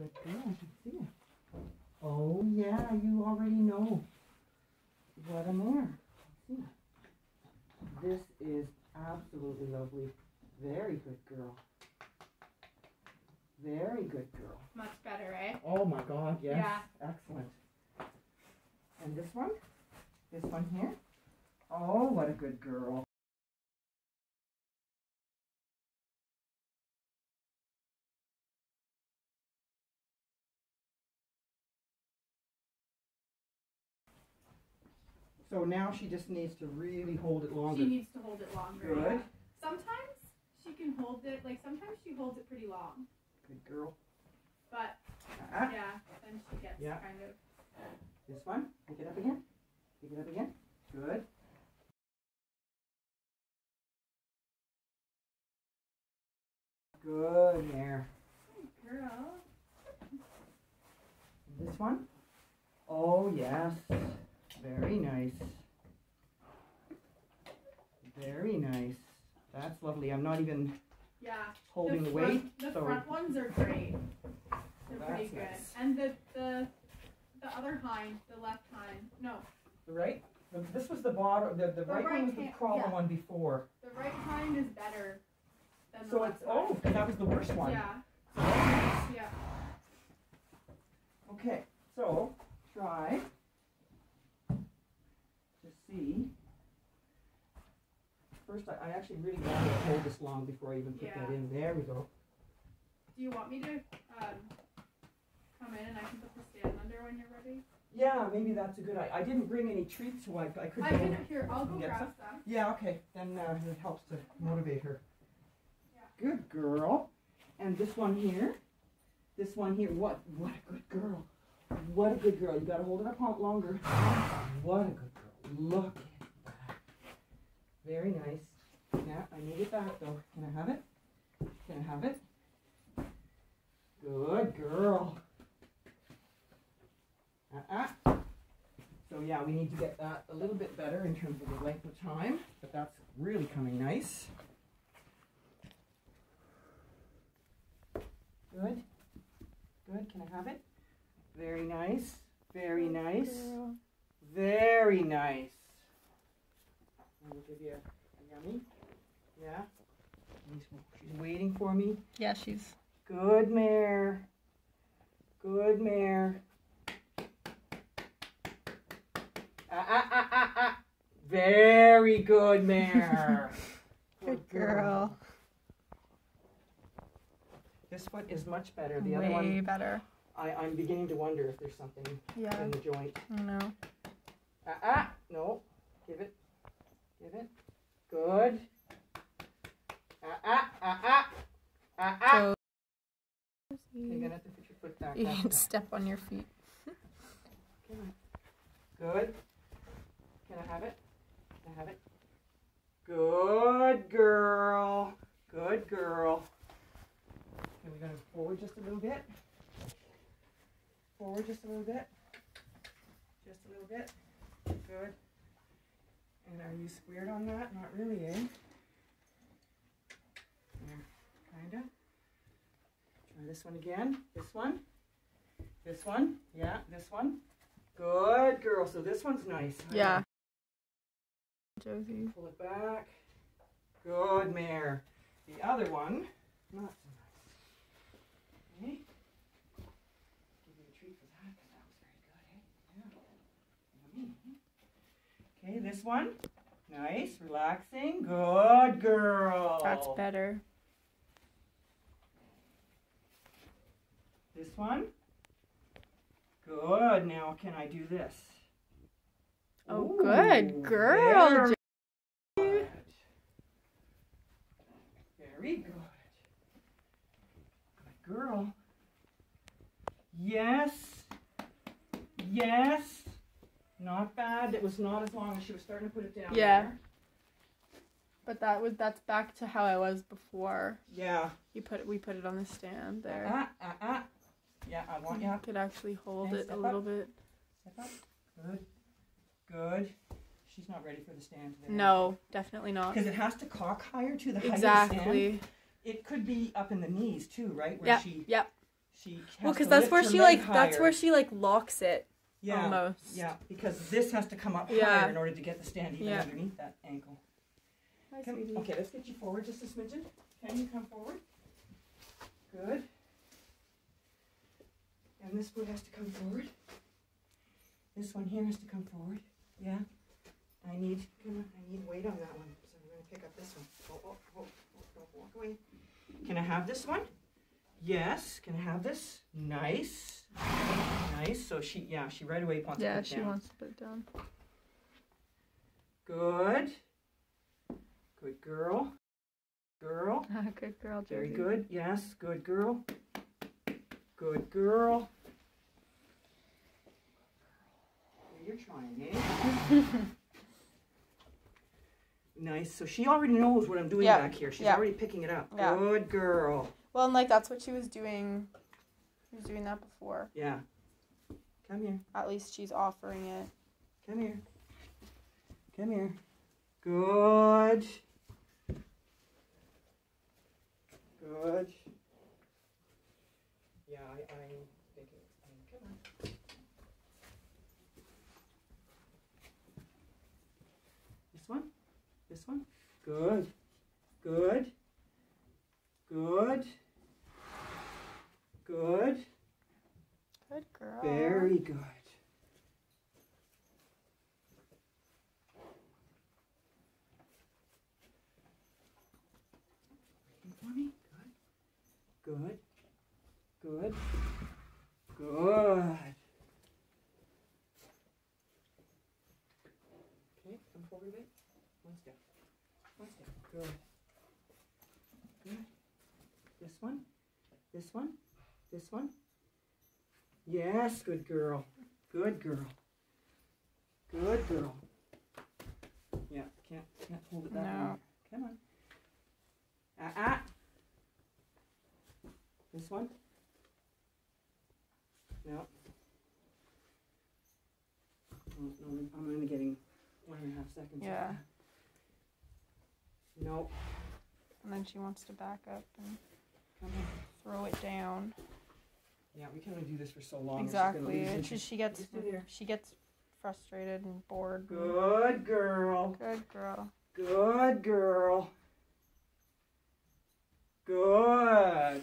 good thing. I see it. Oh, yeah, you already know what I'm wearing. See. This is absolutely lovely. Very good girl. Very good girl. Much better, eh? Oh, my God, yes. Yeah. Excellent. And this one? This one here? Oh, what a good girl. So now she just needs to really hold it longer. She needs to hold it longer. Good. Yeah. Sometimes she can hold it, like sometimes she holds it pretty long. Good girl. But, yeah, then she gets kind of... This one, pick it up again. Pick it up again. Good. Good there. Good girl. And this one? Oh, yes. Very nice. Very nice. That's lovely. I'm not even holding the weight. The front ones are great. They're pretty good. Nice. And the other hind, the left hind. No. The right? This was the bottom. The right one was the crawling one before. The right hind is better than the left hind. Oh, that was the worst one. Yeah. Yeah. Okay. So, try. See. First, I actually really want to hold this long before I even put that in. There we go. Do you want me to come in and I can put the stand under when you're ready? Yeah, maybe that's a good idea. I didn't bring any treats, so I could go in here. I'll go grab some. Yeah, okay. Then it helps to motivate her. Yeah. Good girl. And this one here. This one here. What a good girl. What a good girl. You got to hold it up longer. What a good girl. Look at that. Very nice. Yeah, I need it back though. Can I have it? Can I have it? Good girl. So yeah, we need to get that a little bit better in terms of the length of time, but that's really coming nice. Good. Good. Can I have it? Very nice. Very nice. Very nice. We'll give you a yummy. Yeah. She's waiting for me. Yeah, she's. Good mare. Good mare. Very good mare. Good girl. This one is much better. The other one. Way better. I'm beginning to wonder if there's something in the joint. I know. No. Give it. Give it. Good. So you're going to have to put your foot back. You can step on your feet. Good. Can I have it? Can I have it? Good girl. Good girl. And we're going to forward just a little bit. Forward just a little bit. Just a little bit. Good. And are you squared on that? Not really, eh? Kind of. Try this one again. This one. This one. Yeah, this one. Good girl. So this one's nice. Huh? Yeah. Josie. Pull it back. Good mare. The other one, not so nice. Okay. Okay, this one. Nice, relaxing. Good girl. That's better. This one. Good. Now, can I do this? Oh, ooh, good girl. Very good. Very good. Good girl. Yes. Yes. Not bad. It was not as long as she was starting to put it down. Yeah. There. But that's back to how I was before. Yeah. We put it on the stand there. Yeah, I want you could actually hold it a little bit. Step up. Good. Good. She's not ready for the stand today. No, definitely not. Because it has to cock higher to the height of the stand. Exactly. It could be up in the knees too, right? Where she she has well, because that's where she like higher. That's where she like locks it. Yeah, almost. Yeah, because this has to come up higher in order to get the stand even underneath that ankle. Hi, okay, let's get you forward just a smidgen. Can you come forward? Good. And this one has to come forward. This one here has to come forward. Yeah. I need weight on that one, so I'm going to pick up this one. Oh, oh, oh, don't walk away. Can I have this one? Yes. Can I have this? Nice. Nice. So she, yeah, she right away wants to put it down. Yeah, she wants to put it down. Good. Good girl. Girl. Good girl, Jerry. Very good. Yes. Good girl. Good girl. You're trying, eh? Nice. So she already knows what I'm doing back here. She's already picking it up. Yeah. Good girl. Well, and like that's what she was doing. She was doing that before. Yeah. Come here. At least she's offering it. Come here. Come here. Good. Good. Yeah, I'm thinking. Come on. This one? This one? Good. Good. Good. Good. Good girl. Very good. Waiting for me? Good. Good. Good. Good. Okay, come forward a bit. One step. One step. Good. Good. This one. This one. This one. Yes, good girl. Good girl. Good girl. Yeah, can't hold it that long. Come on. This one. No. I'm only getting 1.5 seconds. Yeah. Nope. And then she wants to back up and throw it down. Yeah, we can only do this for so long. Exactly. She gets frustrated and bored. Good girl. Good girl. Good girl. Good.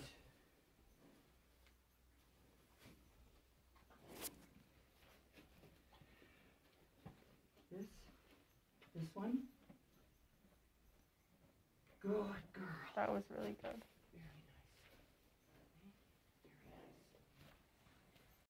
This one. Good girl. That was really good.